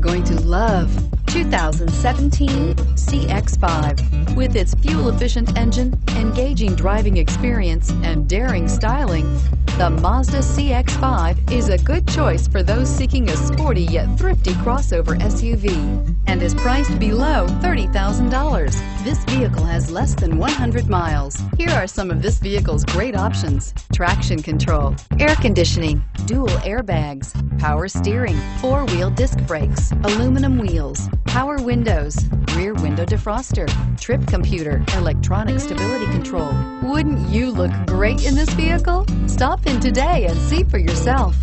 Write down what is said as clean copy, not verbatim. going to love 2017 CX-5. With its fuel-efficient engine, engaging driving experience, and daring styling, the Mazda CX-5 is a good choice for those seeking a sporty yet thrifty crossover SUV, and is priced below $30,000. This vehicle has less than 100 miles. Here are some of this vehicle's great options: traction control, air conditioning, dual airbags, power steering, four-wheel disc brakes, aluminum wheels, power windows, rear window defroster, trip computer, electronic stability control. Wouldn't you look great in this vehicle? Stop in today and see for yourself.